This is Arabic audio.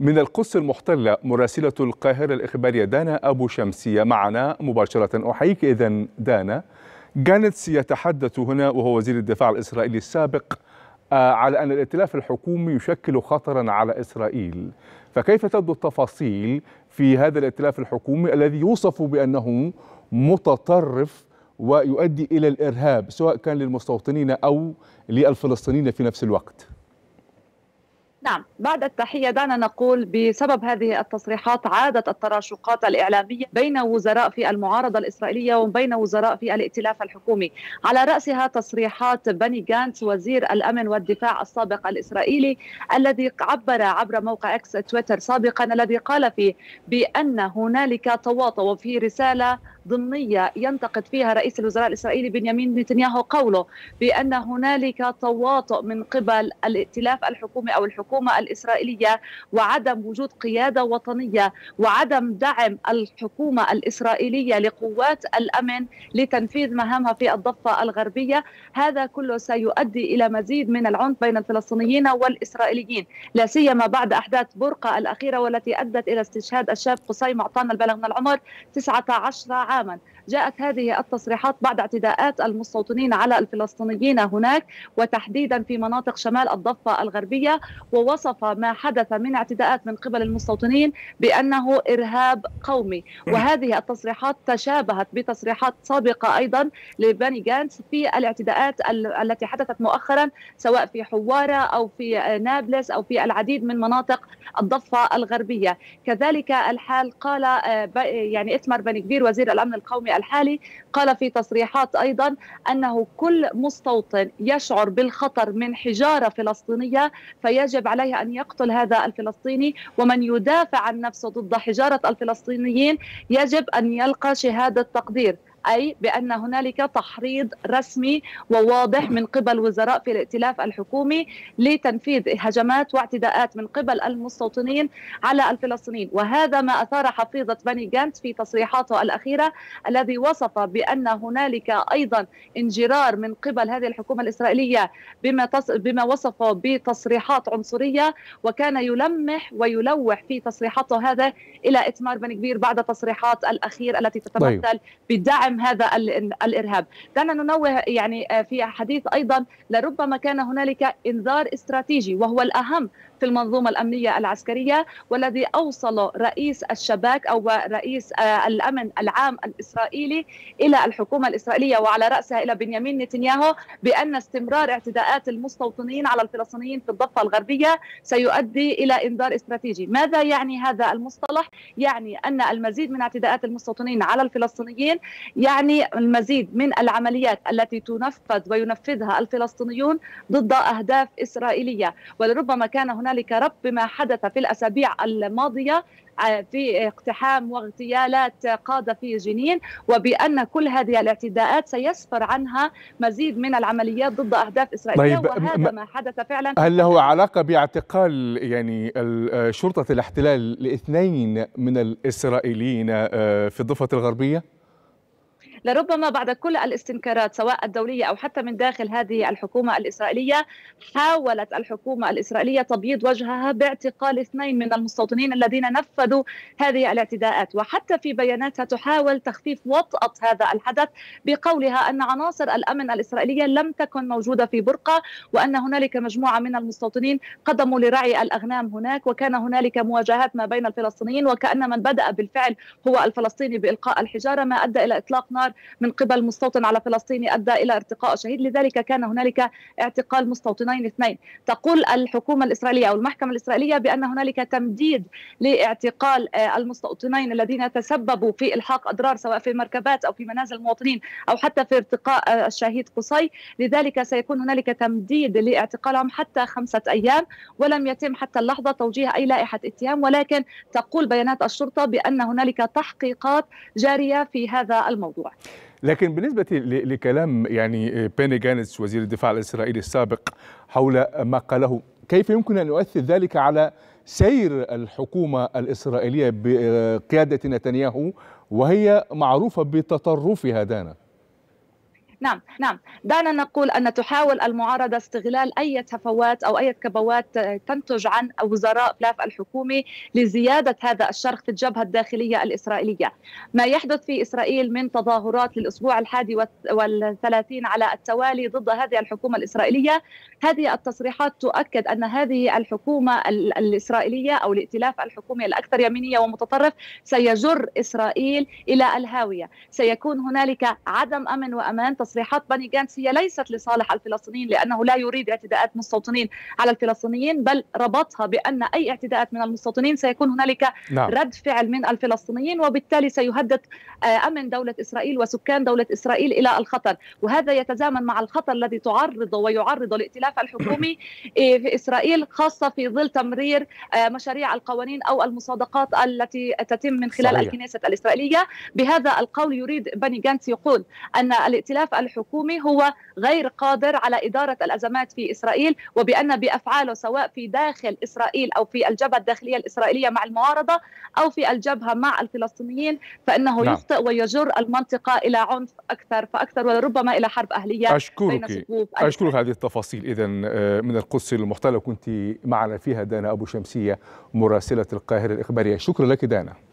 من القدس المحتلة مراسلة القاهرة الإخبارية دانا أبو شمسية معنا مباشرة. أحييك إذن دانا. غانتس يتحدث هنا وهو وزير الدفاع الإسرائيلي السابق على أن الائتلاف الحكومي يشكل خطرا على إسرائيل، فكيف تبدو التفاصيل في هذا الائتلاف الحكومي الذي يوصف بأنه متطرف ويؤدي إلى الإرهاب سواء كان للمستوطنين أو للفلسطينيين في نفس الوقت؟ نعم، بعد التحية دعنا نقول بسبب هذه التصريحات عادت التراشقات الإعلامية بين وزراء في المعارضة الإسرائيلية وبين وزراء في الائتلاف الحكومي، على رأسها تصريحات بيني غانتس وزير الأمن والدفاع السابق الإسرائيلي الذي عبر عبر موقع اكس تويتر سابقا، الذي قال فيه بأن هنالك تواطؤ. وفي رسالة ضمنية ينتقد فيها رئيس الوزراء الإسرائيلي بنيامين نتنياهو قوله بأن هنالك تواطؤ من قبل الائتلاف الحكومي أو الحكومة الإسرائيلية وعدم وجود قيادة وطنية وعدم دعم الحكومة الإسرائيلية لقوات الأمن لتنفيذ مهامها في الضفة الغربية. هذا كله سيؤدي إلى مزيد من العنف بين الفلسطينيين والإسرائيليين، لا سيما بعد أحداث برقة الأخيرة والتي أدت إلى استشهاد الشاب قصي معطان البالغ من العمر 19 عاما. جاءت هذه التصريحات بعد اعتداءات المستوطنين على الفلسطينيين هناك وتحديدا في مناطق شمال الضفة الغربية، ووصف ما حدث من اعتداءات من قبل المستوطنين بأنه إرهاب قومي. وهذه التصريحات تشابهت بتصريحات سابقة أيضا لبيني غانتس في الاعتداءات التي حدثت مؤخرا سواء في حوارة أو في نابلس أو في العديد من مناطق الضفة الغربية. كذلك الحال قال إيتمار بن غفير وزير الأمن القومي الحالي، قال في تصريحات أيضا أنه كل مستوطن يشعر بالخطر من حجارة فلسطينية فيجب عليه أن يقتل هذا الفلسطيني، ومن يدافع عن نفسه ضد حجارة الفلسطينيين يجب أن يلقى شهادة تقدير، أي بأن هنالك تحريض رسمي وواضح من قبل وزراء في الائتلاف الحكومي لتنفيذ هجمات واعتداءات من قبل المستوطنين على الفلسطينيين. وهذا ما أثار حفيظة بيني غانتس في تصريحاته الأخيرة الذي وصف بأن هنالك أيضا انجرار من قبل هذه الحكومة الإسرائيلية بما وصفه بتصريحات عنصرية، وكان يلمح ويلوح في تصريحاته هذا إلى إيتمار بن غفير بعد تصريحات الأخير التي تتمثل بدعم هذا الإرهاب. دعنا ننوه في حديث أيضا لربما كان هنالك إنذار استراتيجي وهو الأهم في المنظومة الأمنية العسكرية، والذي أوصل رئيس الشباك أو رئيس الأمن العام الإسرائيلي إلى الحكومة الإسرائيلية وعلى رأسها إلى بنيامين نتنياهو بأن استمرار اعتداءات المستوطنين على الفلسطينيين في الضفة الغربية سيؤدي إلى إنذار استراتيجي. ماذا يعني هذا المصطلح؟ يعني أن المزيد من اعتداءات المستوطنين على الفلسطينيين يعني المزيد من العمليات التي تنفذ وينفذها الفلسطينيون ضد أهداف إسرائيلية. ولربما كان هنالك ربط بما حدث في الأسابيع الماضية في اقتحام واغتيالات قادة في جنين، وبأن كل هذه الاعتداءات سيسفر عنها مزيد من العمليات ضد أهداف إسرائيلية. وهذا ما حدث فعلا. هل له علاقة باعتقال شرطة الاحتلال لاثنين من الإسرائيليين في الضفة الغربية؟ لربما بعد كل الاستنكارات سواء الدولية أو حتى من داخل هذه الحكومة الإسرائيلية حاولت الحكومة الإسرائيلية تبييض وجهها باعتقال اثنين من المستوطنين الذين نفذوا هذه الاعتداءات. وحتى في بياناتها تحاول تخفيف وطأة هذا الحدث بقولها أن عناصر الأمن الإسرائيلية لم تكن موجودة في برقة، وأن هنالك مجموعة من المستوطنين قدموا لرعي الأغنام هناك، وكان هنالك مواجهات ما بين الفلسطينيين، وكأن من بدأ بالفعل هو الفلسطيني بإلقاء الحجارة ما أدى إلى إطلاق نار من قبل مستوطن على فلسطيني أدى إلى ارتقاء شهيد. لذلك كان هنالك اعتقال مستوطنين اثنين. تقول الحكومة الإسرائيلية أو المحكمة الإسرائيلية بأن هنالك تمديد لاعتقال المستوطنين الذين تسببوا في إلحاق أضرار سواء في مركبات أو في منازل المواطنين أو حتى في ارتقاء الشهيد قصي. لذلك سيكون هنالك تمديد لاعتقالهم حتى 5 أيام، ولم يتم حتى اللحظة توجيه أي لائحة اتهام، ولكن تقول بيانات الشرطة بأن هنالك تحقيقات جارية في هذا الموضوع. لكن بالنسبة لكلام بيني غانتس وزير الدفاع الإسرائيلي السابق حول ما قاله، كيف يمكن أن يؤثر ذلك على سير الحكومة الإسرائيلية بقيادة نتنياهو وهي معروفة بتطرفها دانا؟ نعم، دعنا نقول أن تحاول المعارضة استغلال أي هفوات أو أي كبوات تنتج عن وزراء بلاف الحكومي لزيادة هذا الشرخ في الجبهة الداخلية الإسرائيلية. ما يحدث في إسرائيل من تظاهرات للأسبوع الحادي والثلاثين على التوالي ضد هذه الحكومة الإسرائيلية، هذه التصريحات تؤكد أن هذه الحكومة الإسرائيلية أو الائتلاف الحكومي الأكثر يمينية ومتطرف سيجر إسرائيل إلى الهاوية، سيكون هنالك عدم أمن وأمان. تصريحات بيني غانتس هي ليست لصالح الفلسطينيين لأنه لا يريد اعتداءات مستوطنين على الفلسطينيين، بل ربطها بأن أي اعتداءات من المستوطنين سيكون هنالك رد فعل من الفلسطينيين، وبالتالي سيهدد أمن دولة إسرائيل وسكان دولة إسرائيل إلى الخطر، وهذا يتزامن مع الخطر الذي تعرض ويعرض الائتلاف الحكومي في إسرائيل، خاصة في ظل تمرير مشاريع القوانين أو المصادقات التي تتم من خلال الكنيست الإسرائيلية. بهذا القول يريد بيني غانتس يقول أن الائتلاف الحكومي هو غير قادر على إدارة الأزمات في إسرائيل، وبأن بأفعاله سواء في داخل إسرائيل أو في الجبهة الداخلية الإسرائيلية مع المعارضة أو في الجبهة مع الفلسطينيين فإنه يخطئ ويجر المنطقة إلى عنف أكثر فأكثر، ولربما إلى حرب أهلية. أشكرك هذه التفاصيل إذن من القدس المحتلة كنت معنا فيها دانا أبو شمسية مراسلة القاهرة الإخبارية. شكرا لك دانا.